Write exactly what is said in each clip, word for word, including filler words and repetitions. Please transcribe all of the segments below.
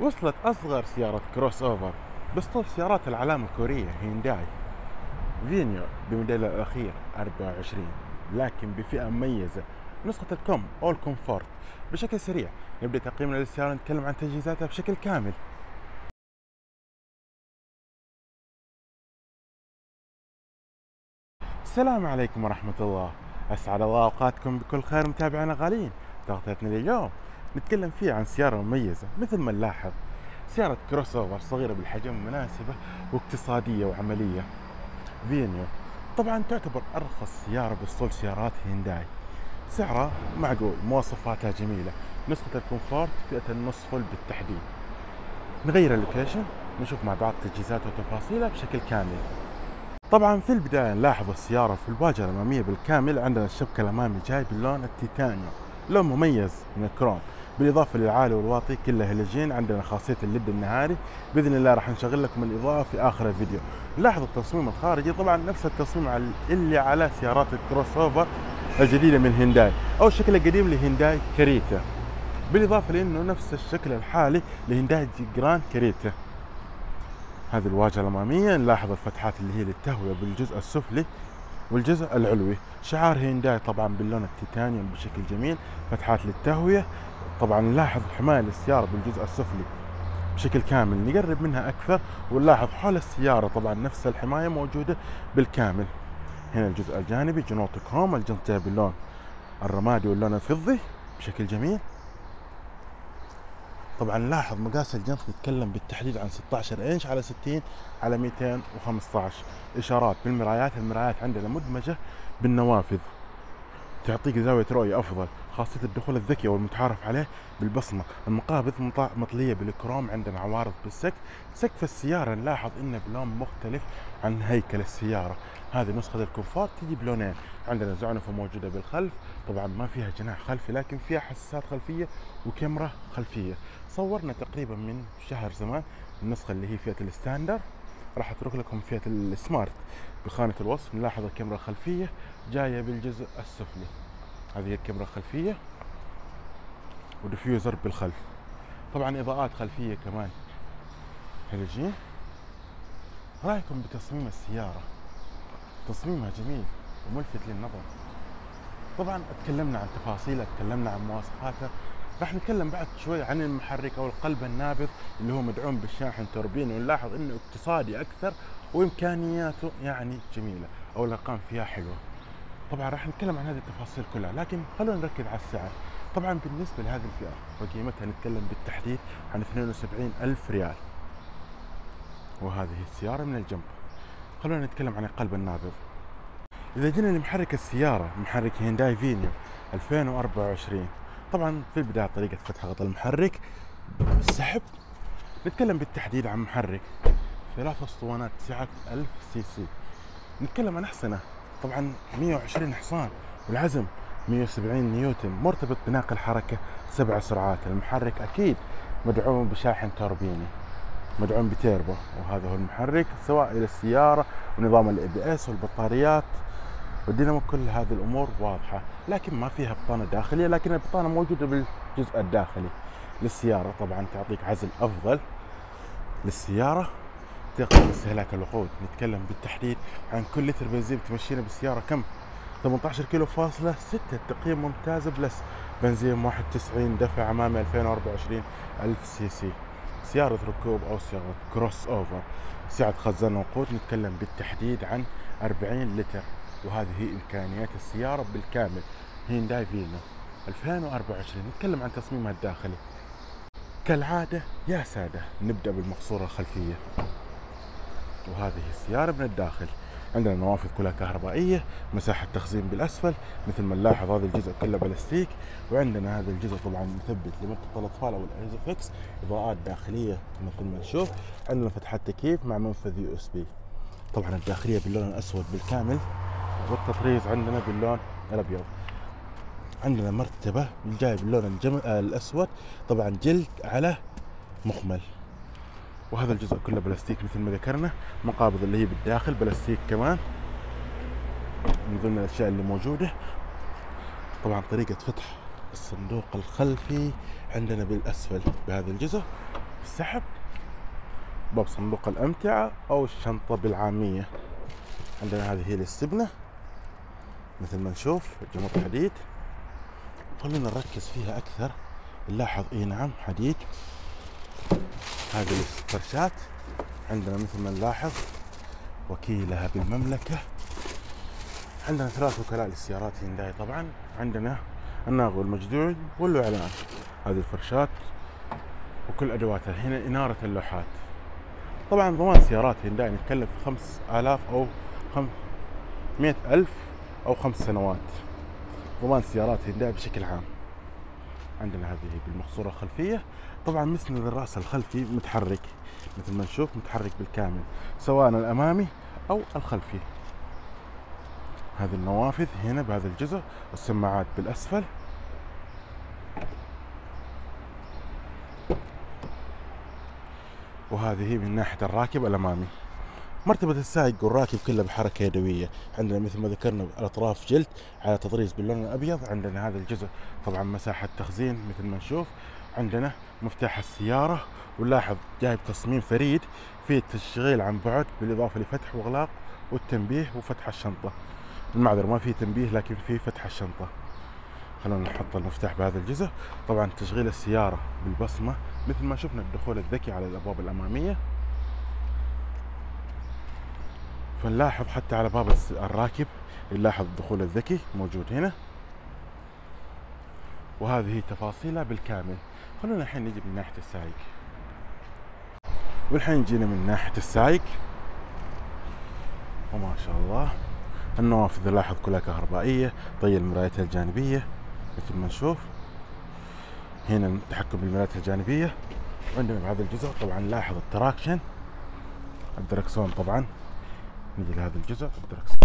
وصلت أصغر سيارة كروس أوفر بسطول سيارات العلامة الكورية هيونداي فينيو بموديلها الأخير أربعة وعشرين، لكن بفئة مميزة نسخة الكوم أو الكومفورت. بشكل سريع نبدأ تقييمنا للسيارة، نتكلم عن تجهيزاتها بشكل كامل. السلام عليكم ورحمة الله، أسعد الله أوقاتكم بكل خير متابعينا الغاليين. تغطيتنا لليوم نتكلم فيها عن سيارة مميزة مثل ما نلاحظ، سيارة كروس اوفر صغيرة بالحجم، مناسبة واقتصادية وعملية. فينيو طبعا تعتبر أرخص سيارة بسطول سيارات هيونداي، سعرها معقول، مواصفاتها جميلة، نسخة الكومفورت فئة النص فل بالتحديد. نغير اللوكيشن نشوف مع بعض تجهيزاتها وتفاصيلها بشكل كامل. طبعا في البداية نلاحظ السيارة في الواجهة الأمامية بالكامل عندنا الشبك الأمامي جاي باللون التيتانيوم، لون مميز من الكروم، بالإضافة للعالي والواطي كله هلوجين. عندنا خاصية الليد النهاري بإذن الله راح نشغل لكم الإضاءة في آخر الفيديو. لاحظ التصميم الخارجي طبعا نفس التصميم اللي على سيارات الكروس أوفر الجديدة من هيونداي أو الشكل القديم لهيونداي كريتا، بالإضافة لأنه نفس الشكل الحالي لهيونداي جران كريتا. هذه الواجهة الأمامية نلاحظ الفتحات اللي هي للتهوية بالجزء السفلي والجزء العلوي، شعار هيونداي طبعا باللون التيتانيوم بشكل جميل، فتحات للتهوية. طبعا نلاحظ حماية للسيارة بالجزء السفلي بشكل كامل، نقرب منها أكثر ونلاحظ حول السيارة طبعا نفس الحماية موجودة بالكامل. هنا الجزء الجانبي جنوط كروم، الجنطة باللون الرمادي واللون الفضي بشكل جميل. طبعا نلاحظ مقاس الجنط نتكلم بالتحديد عن ستة عشر إنش على ستين على مئتين وخمسة عشر، إشارات بالمرايات، المرايات عندنا مدمجة بالنوافذ تعطيك زاوية رؤية أفضل، خاصية الدخول الذكي والمتعارف عليه بالبصمة. المقابض مطلية بالكروم، عندنا عوارض بالسقف. سقف السيارة نلاحظ إنه بلون مختلف عن هيكل السيارة، هذه نسخة الكومفورت تجي بلونين. عندنا زعنفة موجودة بالخلف، طبعا ما فيها جناح خلفي لكن فيها حساسات خلفية وكاميرا خلفية. صورنا تقريبا من شهر زمان النسخة اللي هي فئة الستاندر، راح اترك لكم فئة السمارت. بخانة الوصف نلاحظ الكاميرا الخلفية جاية بالجزء السفلي، هذه هي الكاميرا الخلفية وديفيوزر بالخلف، طبعا إضاءات خلفية كمان هلوجين. رأيكم بتصميم السيارة؟ تصميمها جميل وملفت للنظر. طبعا اتكلمنا عن تفاصيلها، اتكلمنا عن مواصفاتها، راح نتكلم بعد شوي عن المحرك او القلب النابض اللي هو مدعوم بالشاحن توربين، ونلاحظ انه اقتصادي اكثر وامكانياته يعني جميله او الارقام فيها حلوه. طبعا راح نتكلم عن هذه التفاصيل كلها، لكن خلونا نركز على السعر. طبعا بالنسبه لهذه الفئه فقيمتها نتكلم بالتحديد عن اثنين وسبعين ألف ريال، وهذه السياره من الجنب. خلونا نتكلم عن القلب النابض. اذا جينا لمحرك السياره، محرك هيونداي فينيو ألفين وأربعة وعشرين، طبعا في البدايه طريقه فتح غطاء المحرك بالسحب، نتكلم بالتحديد عن محرك ثلاث اسطوانات تسعة آلاف سي سي، نتكلم عن احصنه طبعا مئة وعشرين حصان والعزم مئة وسبعين نيوتن، مرتبط بناقل حركه سبع سرعات. المحرك اكيد مدعوم بشاحن توربيني مدعوم بتيربو، وهذا هو المحرك سواء الى السياره ونظام الاي بي اس والبطاريات والدينامو، كل هذه الامور واضحه، لكن ما فيها بطانه داخليه، لكن البطانه موجوده بالجزء الداخلي للسياره، طبعا تعطيك عزل افضل للسياره، تقلل استهلاك الوقود. نتكلم بالتحديد عن كل لتر بنزين تمشينا بالسياره كم؟ ثمانية عشر كيلو فاصلة ستة، تقييم ممتاز بلس، بنزين واحد وتسعين، دفع امامي ألفين وأربعة وعشرين ألف سي سي، سياره ركوب او سياره كروس اوفر. سعه خزان وقود نتكلم بالتحديد عن أربعين لتر، وهذه هي امكانيات السياره بالكامل. هيونداي فينيو ألفين وأربعة وعشرين. نتكلم عن تصميمها الداخلي كالعاده يا ساده، نبدا بالمقصوره الخلفيه، وهذه السياره من الداخل. عندنا نوافذ كلها كهربائيه، مساحه تخزين بالاسفل، مثل ما نلاحظ هذا الجزء كله بلاستيك، وعندنا هذا الجزء طبعا مثبت لمقطع الاطفال او الايزوفكس، اضاءات داخليه مثل ما نشوف، عندنا فتحات تكييف مع منفذ يو اس بي، طبعا الداخليه باللون الاسود بالكامل، والتطريز عندنا باللون الابيض. عندنا مرتبه جايه باللون الجم... الاسود، طبعا جلد على مخمل، وهذا الجزء كله بلاستيك مثل ما ذكرنا. مقابض اللي هي بالداخل بلاستيك كمان من ضمن الاشياء اللي موجوده. طبعا طريقه فتح الصندوق الخلفي عندنا بالاسفل بهذا الجزء، السحب، باب صندوق الأمتعة أو الشنطة بالعامية. عندنا هذه هي الاستبنة مثل ما نشوف، جمهور حديد. خلينا نركز فيها أكثر، نلاحظ إيه نعم حديد. هذه الفرشات عندنا مثل ما نلاحظ وكيلها بالمملكة. عندنا ثلاث وكلاء للسيارات هيونداي طبعا، عندنا الناغو والمجدوع والإعلان. هذه الفرشات وكل أدواتها. هنا إنارة اللوحات. طبعا ضمان سيارات هيونداي نتكلم في خمس آلاف أو مئة ألف أو خمس سنوات ضمان سيارات هيونداي بشكل عام. عندنا هذه بالمقصورة الخلفية، طبعا مسند الرأس الخلفي متحرك مثل ما نشوف، متحرك بالكامل سواء الأمامي أو الخلفي. هذه النوافذ هنا بهذا الجزء، والسماعات بالأسفل. وهذه من ناحية الراكب الأمامي. مرتبة السائق والراكب كلها بحركة يدوية. عندنا مثل ما ذكرنا الأطراف جلد على تطريز باللون الأبيض. عندنا هذا الجزء طبعا مساحة تخزين مثل ما نشوف. عندنا مفتاح السيارة، ونلاحظ جايب تصميم فريد في التشغيل عن بعد، بالإضافة لفتح وإغلاق والتنبيه وفتح الشنطة. المعذر ما فيه تنبيه لكن فيه فتح الشنطة. خلونا نحط المفتاح بهذا الجزء. طبعا تشغيل السيارة بالبصمة مثل ما شفنا، الدخول الذكي على الأبواب الأمامية. فنلاحظ حتى على باب الراكب نلاحظ الدخول الذكي موجود هنا. وهذه تفاصيلها بالكامل. خلونا الحين نجي من ناحية السائق. والحين جينا من ناحية السائق، وما شاء الله النوافذ نلاحظ كلها كهربائية. طي مرايتها الجانبية مثل ما نشوف هنا، التحكم بالمرايات الجانبية. وعندنا بهذا الجزء طبعا نلاحظ التراكشن، الدركسون. طبعا نجي لهذا الجزء الدركسون،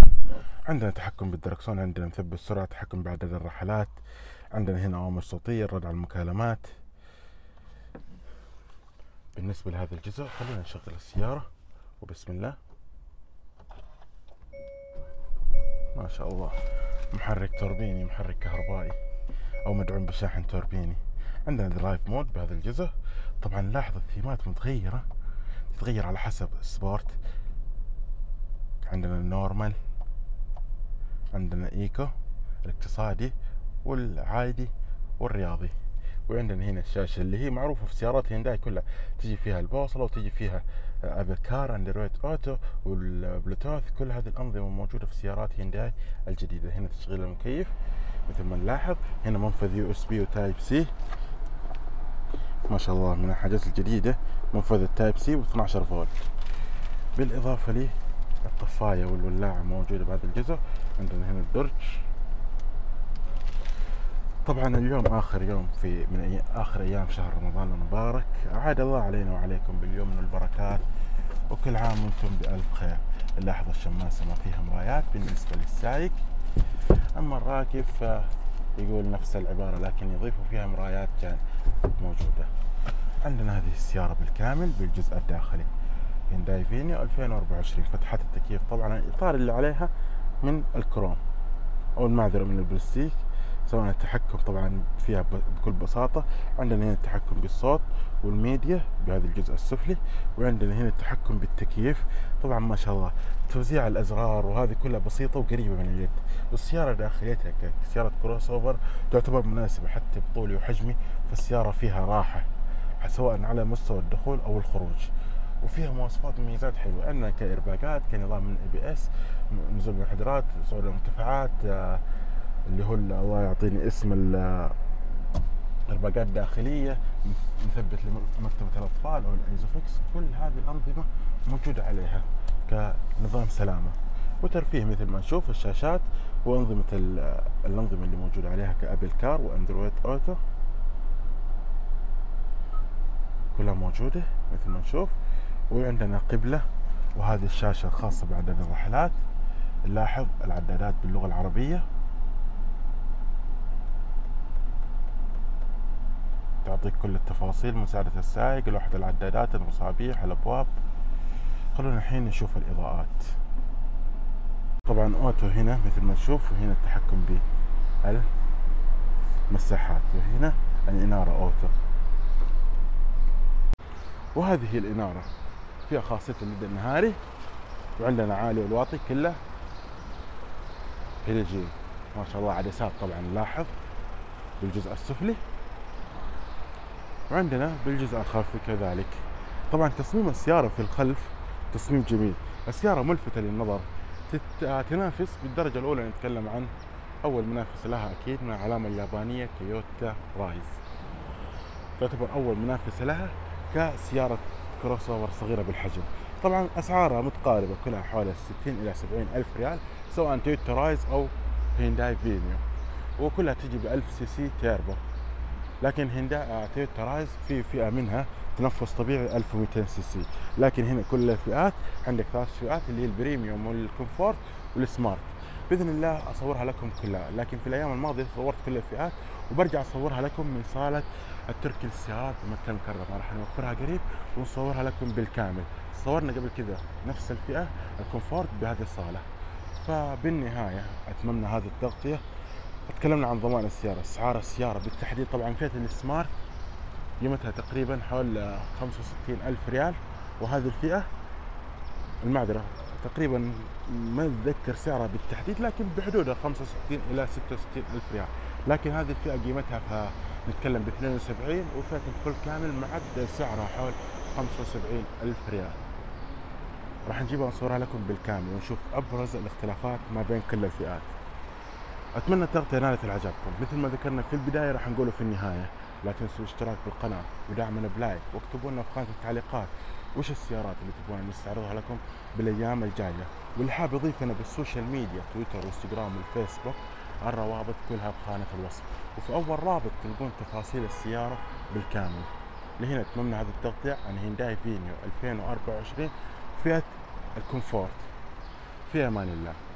عندنا تحكم بالدركسون، عندنا مثبت السرعة، تحكم بعدد الرحلات. عندنا هنا أوامر صوتية، الرد على المكالمات. بالنسبة لهذا الجزء خلينا نشغل السيارة وبسم الله. ما شاء الله محرك توربيني، محرك كهربائي أو مدعوم بشاحن توربيني. عندنا درايف مود بهذا الجزء. طبعا نلاحظ الثيمات متغيرة، تتغير على حسب السبورت. عندنا النورمال، عندنا ايكو، الاقتصادي والعادي والرياضي. وعندنا هنا الشاشة اللي هي معروفة في سيارات هيونداي كلها، تجي فيها البوصلة وتجي فيها أبل كار، أندرويد أوتو والبلوتوث. كل هذه الأنظمة موجودة في سيارات هيونداي الجديدة. هنا تشغيل المكيف مثل ما نلاحظ. هنا منفذ يو اس بي وتايب سي. ما شاء الله من الحاجات الجديدة منفذ التايب سي واثني عشر فولت. بالإضافة لي الطفاية والولاعة موجودة بهذا الجزء. عندنا هنا الدرج. طبعا اليوم اخر يوم في من اخر ايام شهر رمضان المبارك. اعاد الله علينا وعليكم باليوم من البركات، وكل عام وانتم بالف خير. نلاحظ الشماسه ما فيها مرايات بالنسبه للسائق، اما الراكب فيقول نفس العباره لكن يضيفوا فيها مرايات جان موجوده. عندنا هذه السياره بالكامل بالجزء الداخلي هيونداي فينيو ألفين وأربعة وعشرين. فتحات التكييف طبعا الاطار اللي عليها من الكروم او المعذره من البلاستيك. سواء التحكم طبعا فيها بكل بساطة. عندنا هنا التحكم بالصوت والميديا بهذا الجزء السفلي. وعندنا هنا التحكم بالتكييف. طبعا ما شاء الله توزيع الأزرار وهذه كلها بسيطة وقريبة من اليد. والسيارة داخليتها كسيارة كروس أوفر تعتبر مناسبة حتى بطولي وحجمي، فالسيارة فيها راحة سواء على مستوى الدخول أو الخروج. وفيها مواصفات وميزات حلوة. عندنا كإرباكات، كنظام من إيه بي إس، نزول الانحدارات، صعود المرتفعات، اللي هو الله يعطيني اسم الإرباكات الداخلية، مثبت لمرتبة الأطفال أو الأيزوفكس. كل هذه الأنظمة موجودة عليها كنظام سلامة وترفيه مثل ما نشوف. الشاشات وأنظمة الأنظمة اللي موجودة عليها كأبل كار وأندرويد أوتو كلها موجودة مثل ما نشوف. وعندنا قبلة، وهذه الشاشة الخاصة بعدد الرحلات. نلاحظ العدادات باللغة العربية تعطيك كل التفاصيل، مساعدة السائق، لوحة العدادات، المصابيح، الأبواب. خلونا الحين نشوف الإضاءات. طبعا أوتو هنا مثل ما نشوف، وهنا التحكم بالمساحات، وهنا الإنارة أوتو. وهذه الإنارة فيها خاصية الليد النهاري، وعندنا عالي والواطي كله هيلجي ما شاء الله. على اليسار طبعا نلاحظ بالجزء السفلي، وعندنا بالجزء الخلفي كذلك. طبعا تصميم السيارة في الخلف تصميم جميل، السيارة ملفتة للنظر، تنافس بالدرجة الأولى اللي نتكلم عن أول منافس لها أكيد من العلامة اليابانية تويوتا رايز، تعتبر أول منافسة لها كسيارة كروس اوفر صغيرة بالحجم. طبعا أسعارها متقاربة كلها حوالي ستين إلى سبعين ألف ريال سواء تويوتا رايز أو هينداي فينيو، وكلها تجي بألف سي سي تيربو. لكن هينداي تويوتا رايز في فئة منها تنفس طبيعي ألف ومئتين سي سي، لكن هنا كل الفئات عندك ثلاث فئات اللي هي البريميوم والكومفورت والسمارت. باذن الله اصورها لكم كلها، لكن في الايام الماضيه صورت كل الفئات وبرجع اصورها لكم من صاله التركي للسيارات بمكه المكرمه، راح نوفرها قريب ونصورها لكم بالكامل. صورنا قبل كذا نفس الفئه الكومفورت بهذه الصاله. فبالنهايه اتممنا هذه التغطيه، تكلمنا عن ضمان السياره، اسعار السياره بالتحديد. طبعا فئه السمارت قيمتها تقريبا حول خمسة وستين ألف ريال، وهذه الفئه المعذره تقريبا ما اتذكر سعرها بالتحديد لكن بحدود خمسة وستين الى ستة وستين ألف ريال، لكن هذه الفئه قيمتها فنتكلم ب اثنين وسبعين، وفئه الفل كامل معدل سعرها حول خمسة وسبعين ألف ريال. راح نجيبها ونصورها لكم بالكامل ونشوف ابرز الاختلافات ما بين كل الفئات. اتمنى التغطيه نالت اعجابكم، مثل ما ذكرنا في البدايه راح نقوله في النهايه. لا تنسوا الاشتراك بالقناه ودعمنا بلايك، واكتبوا لنا في خانه التعليقات وش السيارات اللي تبغون نستعرضها لكم بالايام الجايه، واللي حاب يضيفنا بالسوشيال ميديا تويتر وانستغرام والفيسبوك، الروابط كلها بخانه الوصف، وفي اول رابط تلقون تفاصيل السياره بالكامل. لهنا اتممنا هذا التغطيه عن هينداي فينيو ألفين وأربعة وعشرين فئه الكومفورت. في امان الله.